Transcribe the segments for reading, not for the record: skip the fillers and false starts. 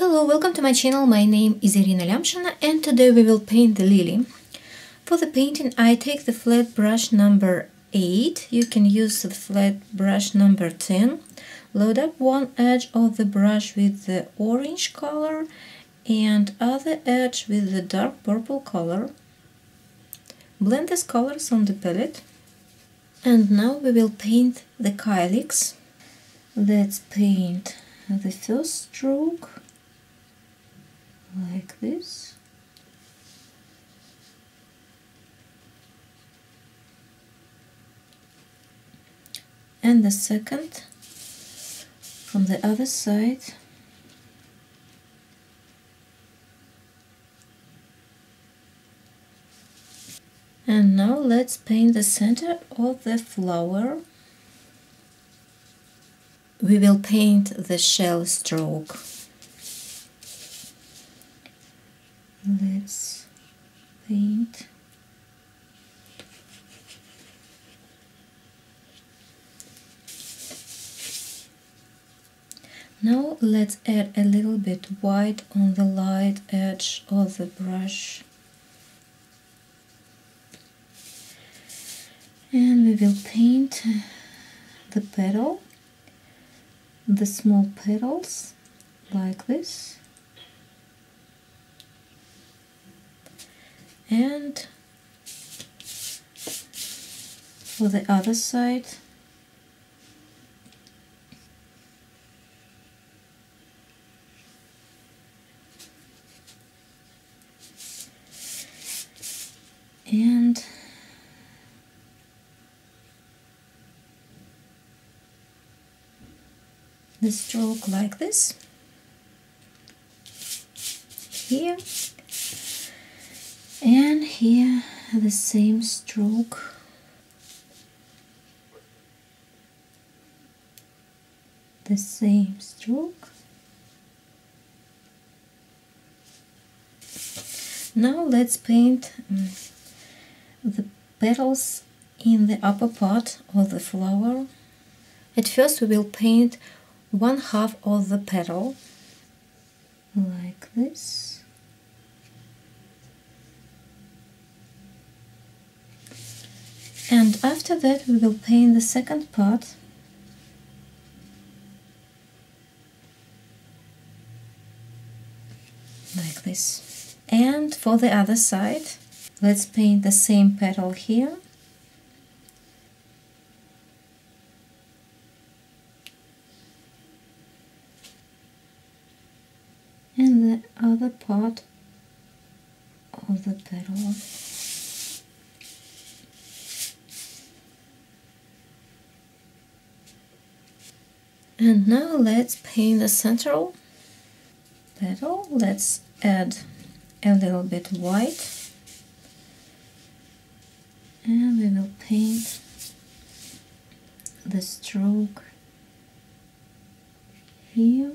Hello, welcome to my channel. My name is Irina Lyamshina and today we will paint the lily. For the painting I take the flat brush number 8. You can use the flat brush number 10. Load up one edge of the brush with the orange color and other edge with the dark purple color. Blend these colors on the palette. And now we will paint the calyx. Let's paint the first stroke like this, and the second from the other side, and now let's paint the center of the flower. We will paint the shell stroke. Let's paint now. Let's add a little bit white on the light edge of the brush, and we will paint the petal, the small petals like this, and for the other side, and the stroke like this here, and here the same stroke. Now let's paint the petals in the upper part of the flower. At first we will paint one half of the petal like this, and after that we will paint the second part, like this. And for the other side, let's paint the same petal here, and the other part of the petal. And now let's paint the central petal. Let's add a little bit white, and we will paint the stroke here,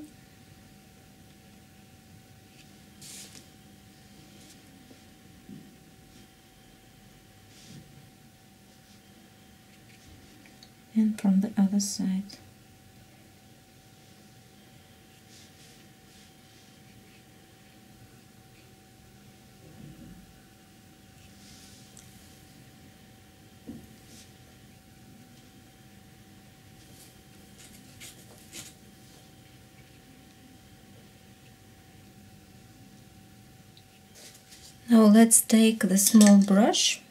and from the other side. Now let's take the small brush.